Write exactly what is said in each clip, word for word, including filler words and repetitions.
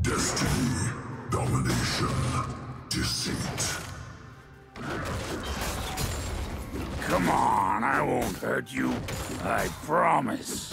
Destiny, domination, deceit. Come on, I won't hurt you. I promise.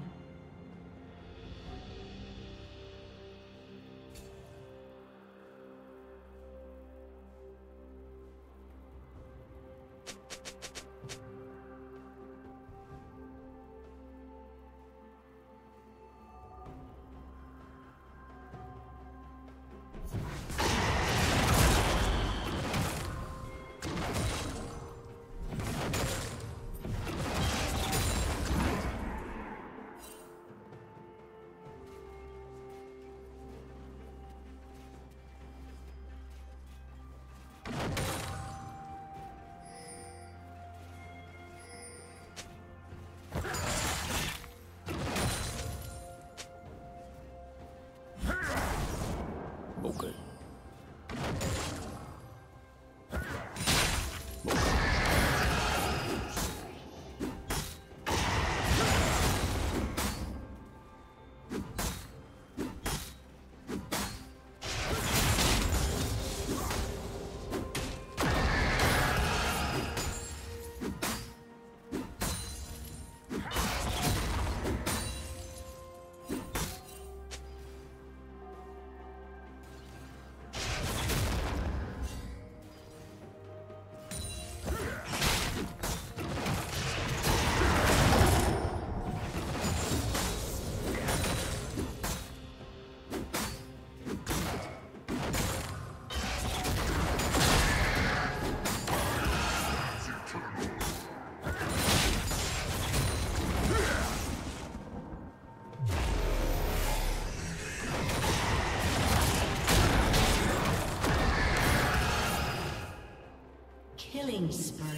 Killing spree.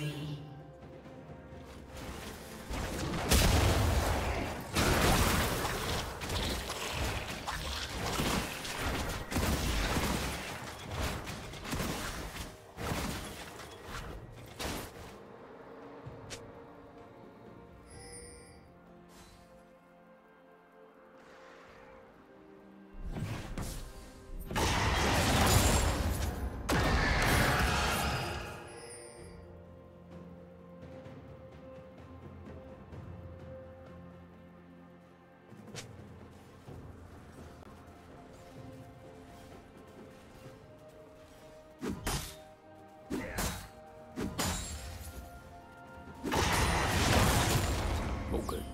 Okay.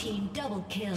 team double kill.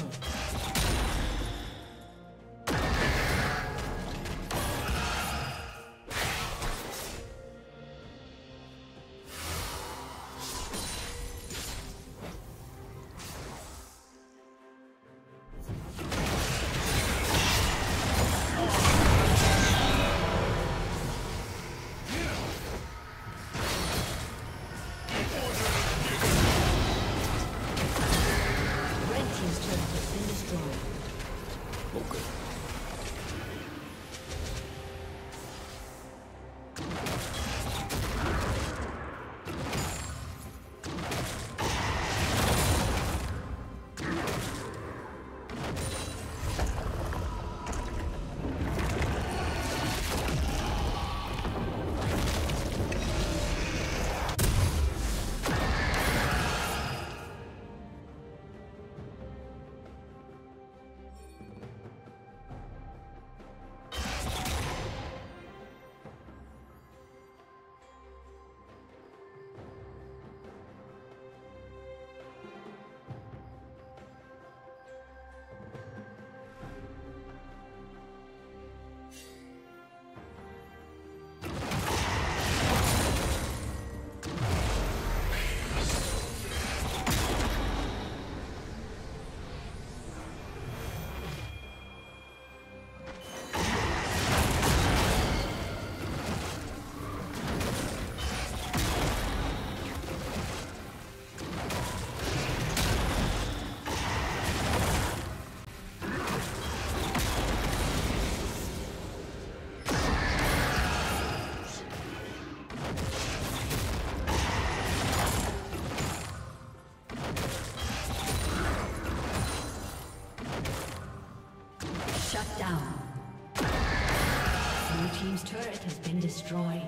Destroyed.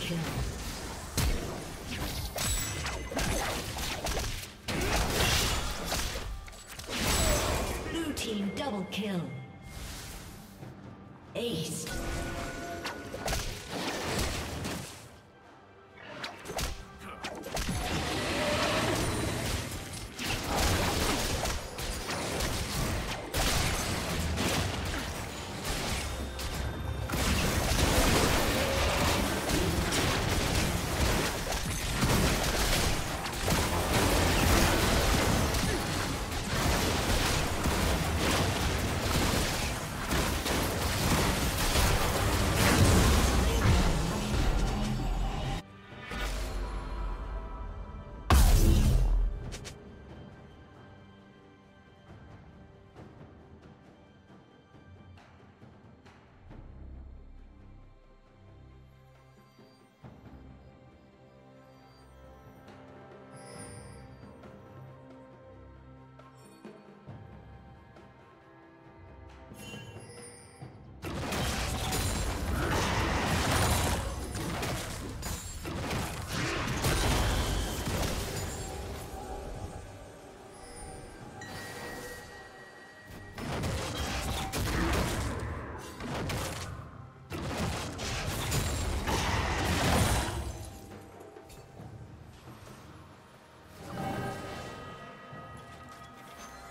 Kill. Blue team double kill. Ace.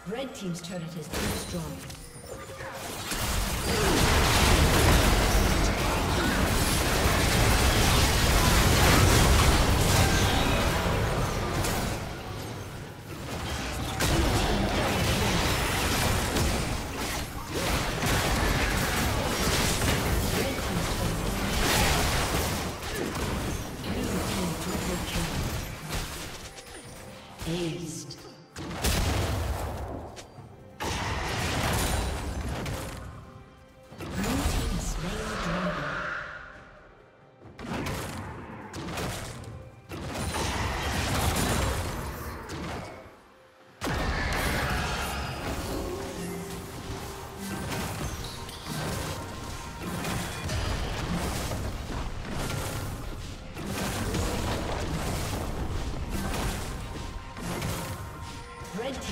Red team's turret has been destroyed.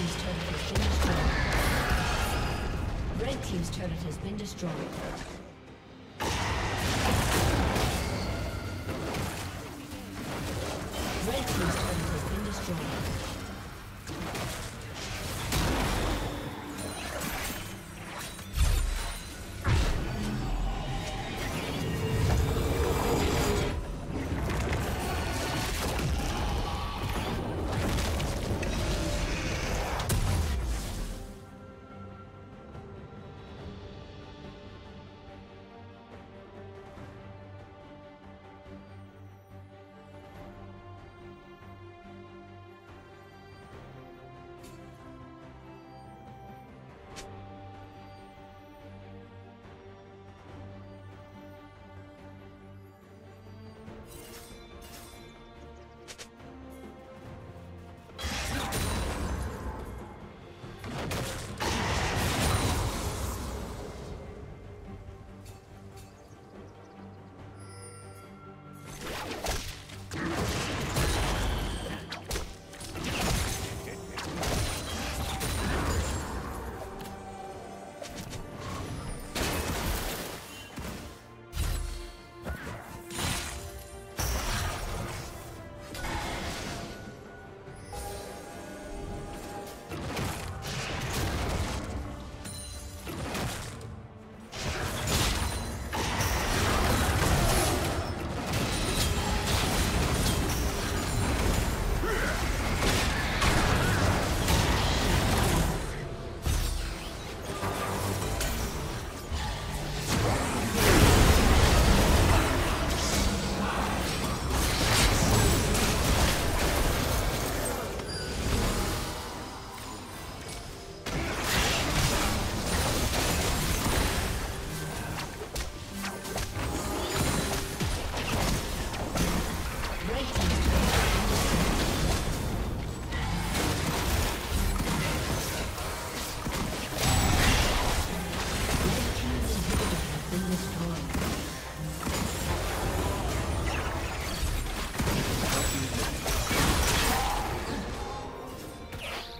team's turret has been destroyed. Red team's turret has been destroyed. Red team's turret has been destroyed. Red team's